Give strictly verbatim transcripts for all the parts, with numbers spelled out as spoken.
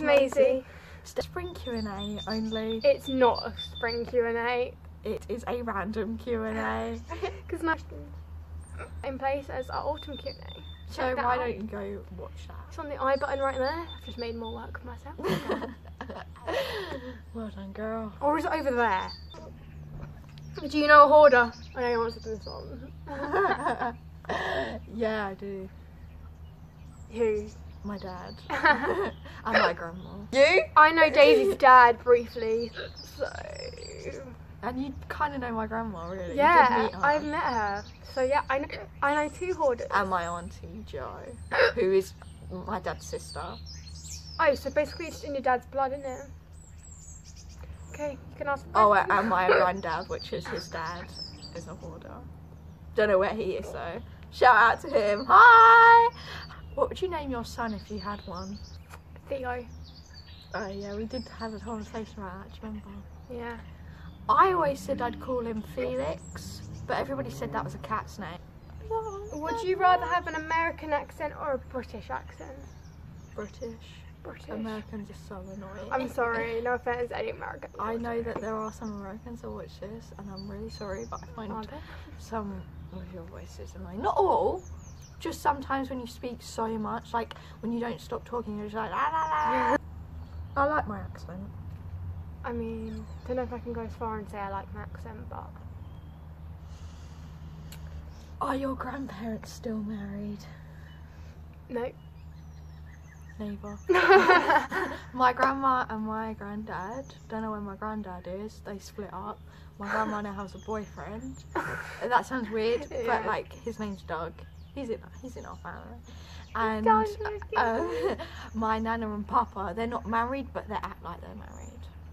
it's Maisie. It's a spring Q and A only. It's not a spring Q and A. It is a random Q and A. Because my in place as our autumn Q and A. So why out. don't you go watch that? It's on the I button right there. I've just made more work for myself. Well done, girl. Or is it over there? Do you know a hoarder? I know you want to do this one. Yeah, I do. Who? My dad. And my grandma. You? I know Daisy's dad briefly, so... And you kind of know my grandma, really. Yeah, you did meet her. I've met her. So yeah, I know, I know two hoarders. And my auntie Jo, who is my dad's sister. Oh, so basically it's in your dad's blood, isn't it? Okay, you can ask me. Oh, and my granddad, which is his dad, is a hoarder. Don't know where he is, though. Shout out to him. Hi! What would you name your son if you had one? Theo. Oh yeah, we did have a conversation about that, do you remember? Yeah. I always said I'd call him Felix, but everybody said that was a cat's name. Would you rather have an American accent or a British accent? British. British. Americans are so annoying. I'm sorry, no offence, any American. I know that there are some Americans that watch this, and I'm really sorry, but I find some of your voices annoying. Not all, just sometimes when you speak so much, like when you don't stop talking, you're just like la la la. I like my accent. I mean, I don't know if I can go as far and say I like my accent, but... Are your grandparents still married? No. Neither. My grandma and my granddad, don't know where my granddad is, they split up. My grandma now has a boyfriend. That sounds weird, yeah. But like, his name's Doug. He's in, he's in our family. And um, my nana and papa, they're not married, but they act like they're married.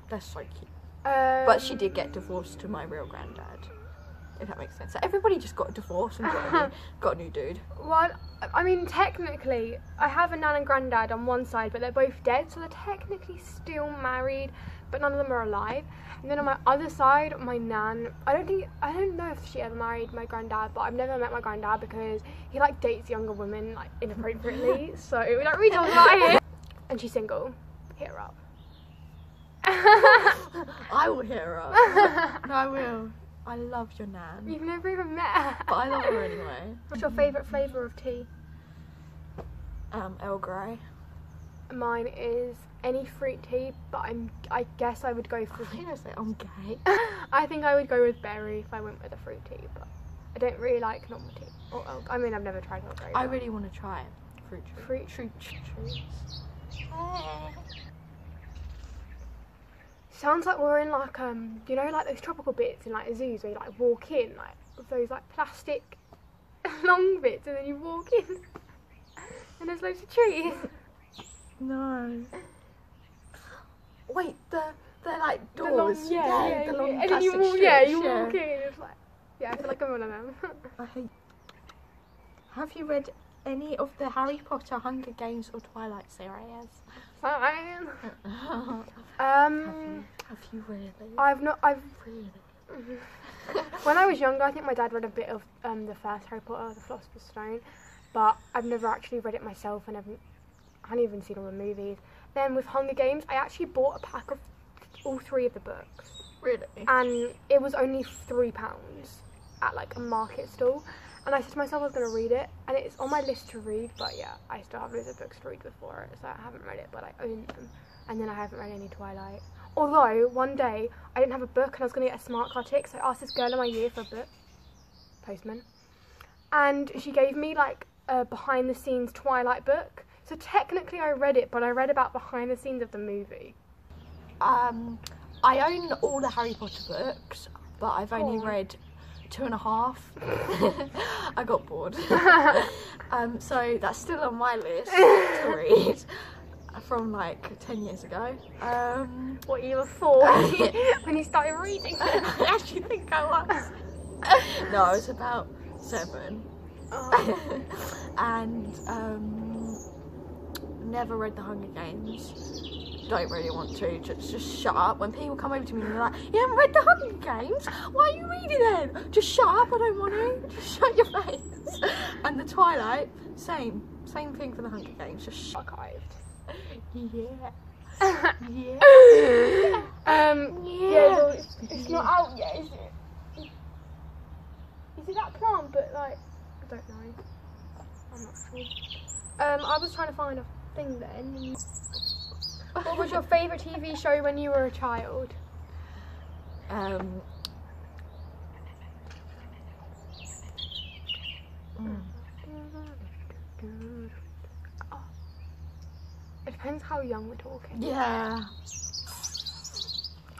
They're so cute. Um, but she did get divorced to my real granddad, if that makes sense. So everybody just got divorced and got a, new, got a new dude. Well, I mean, technically, I have a nan and granddad on one side, but they're both dead, so they're technically still married, but none of them are alive. And then on my other side, my nan, I don't think, I don't know if she ever married my granddad, but I've never met my granddad because he like dates younger women like inappropriately, so we don't really talk about him. And she's single. Hit her up. I will hit her up. No, I will. I love your nan. You've never even met her. But I love her anyway. What's your favourite flavour of tea? Um, Earl Grey. Mine is any fruit tea, but I'm, I guess I would go for... I don't say I'm gay. I think I would go with berry if I went with a fruit tea, but I don't really like normal tea. Or Earl, I mean, I've never tried Earl Grey. I really want to try it. Fruit trees. Fruit trees. Fruit trees. Hey. Sounds like we're in like, um, you know, like those tropical bits in like the zoos where you like walk in, like with those like plastic long bits and then you walk in and there's loads of trees. No. Wait, the, they're like doors. The long, yeah, yeah, yeah, the long yeah. And then you walk, yeah, you yeah. walk in and it's like, yeah, I feel like I'm one of them. I hate. Have you read any of the Harry Potter, Hunger Games or Twilight series? Fine. um, have you, have you really? I've not, I've... Really? When I was younger, I think my dad read a bit of um, the first Harry Potter, The Philosopher's Stone, but I've never actually read it myself and haven't, I haven't even seen all the movies. Then with Hunger Games, I actually bought a pack of all three of the books. Really? And it was only three pounds at like a market stall. And I said to myself I was going to read it, and it's on my list to read, but yeah, I still have loads of books to read before it, so I haven't read it, but I own them. And then I haven't read any Twilight. Although, one day, I didn't have a book, and I was going to get a smart card tick, so I asked this girl in my year for a book. Postman. And she gave me, like, a behind-the-scenes Twilight book. So technically I read it, but I read about behind-the-scenes of the movie. Um, I own all the Harry Potter books, but I've only oh. read... two and a half. I got bored. um, so that's still on my list to read from like ten years ago. Um, what you were four when you started reading? I actually think I was. No, I was about seven. Oh. And um, never read The Hunger Games. Don't really want to, just, just shut up. When people come over to me and they're like, you haven't read The Hunger Games? Why are you reading them? Just shut up, I don't want to. Just shut your face. And The Twilight, same. Same thing for The Hunger Games, just shut up. Archived. Yeah. Yeah. um, yeah. yeah it's, it's not out yet, is it? Is it that plant? But like, I don't know. I'm not sure. Um, I was trying to find a thing then. What was your favourite T V show when you were a child? Um. Mm. Oh. It depends how young we're talking. Yeah.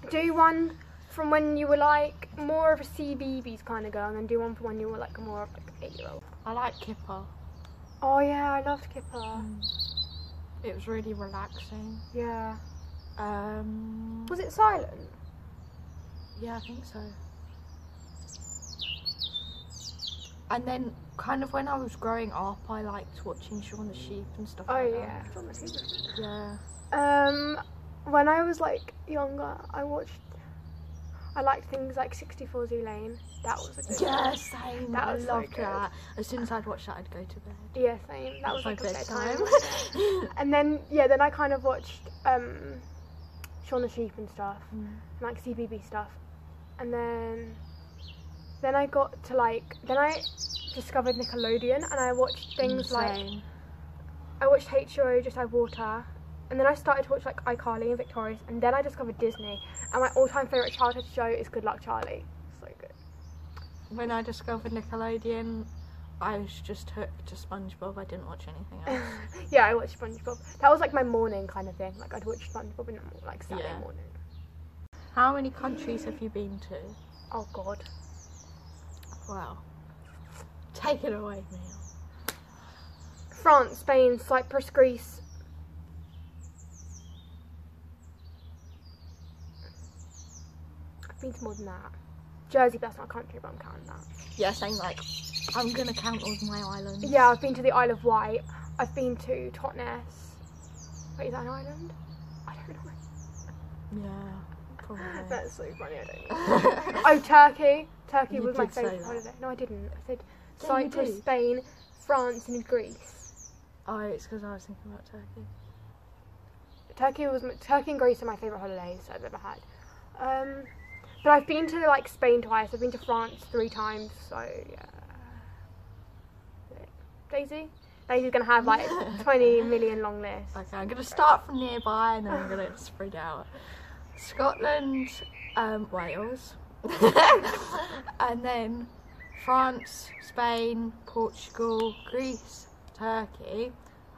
Do one from when you were like more of a C B B S kind of girl, and then do one from when you were like more of like an eight-year-old. I like Kipper. Oh yeah, I loved Kipper. Mm. It was really relaxing. Yeah. Um. Was it silent? Yeah, I think so. And then, kind of when I was growing up, I liked watching Shaun the Sheep and stuff oh, like yeah. that. Oh yeah. Yeah. Um, when I was like younger, I watched. I liked things like sixty-four Zoo Lane. That was a good yeah, one. Yeah, same. That I was loved so good. that. As soon as I'd watch that, I'd go to bed. Yeah, same. That was like a good time. And then, yeah, then I kind of watched um, Shaun the Sheep and stuff, mm. and like C B B stuff, and then. Then I got to like, then I discovered Nickelodeon and I watched things Insane. like, I watched H B O, Just Add Water, and then I started to watch like iCarly and Victorious, and then I discovered Disney, and my all time favourite childhood show is Good Luck Charlie. So good. When I discovered Nickelodeon, I was just hooked to SpongeBob. I didn't watch anything else. Yeah, I watched SpongeBob. That was like my morning kind of thing, like I'd watch SpongeBob in the, like Saturday yeah. morning. How many countries have you been to? Oh god. Wow. Take it away, Mia. France, Spain, Cyprus, Greece. I've been to more than that. Jersey, that's not a country, but I'm counting that. Yeah, saying like, I'm going to count all my islands. Yeah, I've been to the Isle of Wight. I've been to Totnes. Wait, is that an island? I don't know. Yeah. Probably. That's so funny, I don't know. Oh, Turkey. Turkey you was my favourite holiday. No, I didn't. I said yeah, Cyprus, Spain, France and Greece. Oh, it's because I was thinking about Turkey. Turkey was my, Turkey and Greece are my favourite holidays I've ever had. Um, but I've been to like Spain twice. I've been to France three times. So yeah. Daisy? Daisy's gonna have like twenty million long list. Okay, I'm gonna start from nearby and then I'm gonna spread out. Scotland, um, Wales, and then France, Spain, Portugal, Greece, Turkey.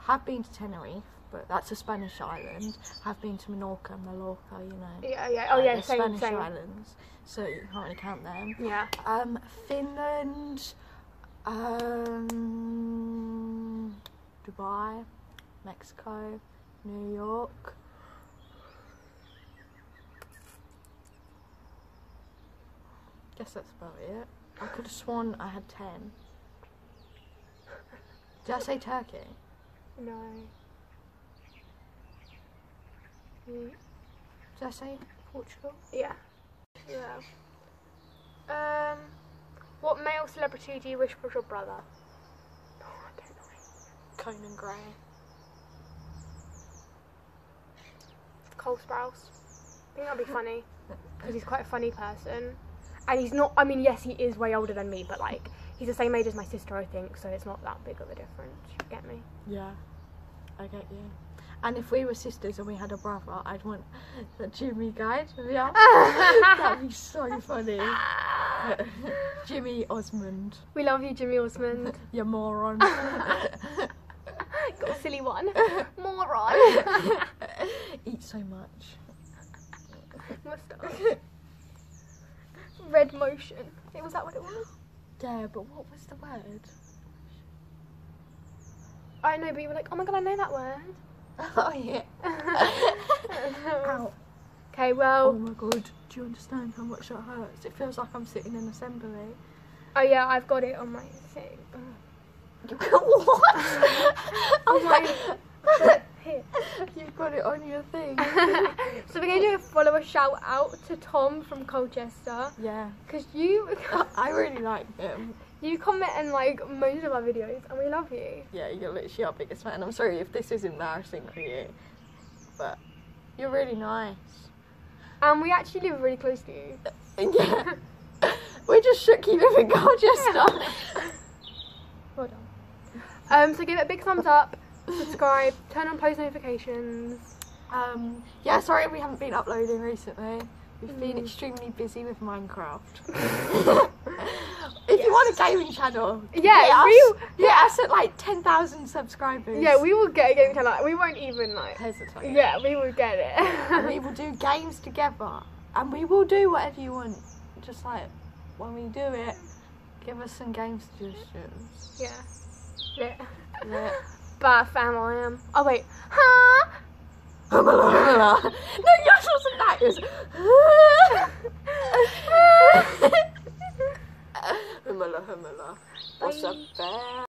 Have been to Tenerife, but that's a Spanish island. Have been to Menorca, Mallorca, you know. Yeah, yeah, oh like yeah, same, Spanish same. islands, so you can't really count them. Yeah. Um, Finland, um, Dubai, Mexico, New York. Guess that's about it. I could have sworn I had ten. Did I say Turkey? No. Mm. Did I say Portugal? Yeah. Yeah. Um. What male celebrity do you wish was your brother? Oh, I don't know. Conan Gray. Cole Sprouse. I think that'd be funny because he's quite a funny person. And he's not, I mean, yes, he is way older than me, but, like, he's the same age as my sister, I think, so it's not that big of a difference. You get me? Yeah, I get you. And if we were sisters and we had a brother, I'd want the Jimmy guy to be up. That'd be so funny. Jimmy Osmond. We love you, Jimmy Osmond. You moron. Got a silly one. Moron. Eat so much. Mustache. Red motion. It was that what it was? Yeah, but what was the word? I know, but you were like, oh my god, I know that word. Oh yeah. Okay, well. Oh my god, do you understand how much that hurts? It feels like I'm sitting in assembly. Oh yeah, I've got it on my thing. What? Oh my. You've got it on your thing. So we're going to do a follower shout out to Tom from Colchester. Yeah. Because you... I really like him. You comment in like most of our videos and we love you. Yeah, you're literally our biggest fan. I'm sorry if this is embarrassing for you. But You're really nice. Um, we actually live really close to you. Yeah. We just shook you with a gorgeous stuff. Well done. Um, so give it a big thumbs up, subscribe, turn on post notifications. Um, yeah, sorry we haven't been uploading recently. We've mm. been extremely busy with Minecraft. If yes. you want a gaming channel, yeah, we us, yeah. us at like ten thousand subscribers. Yeah, we will get a gaming channel. We won't even like hesitate. Yeah, we will get it. And we will do games together, and we will do whatever you want. Just like when we do it, give us some game suggestions. Yeah, yeah. yeah. But fam, I am. Oh wait, huh? No, you're not supposed to that. Humala, humala. What's up, bear?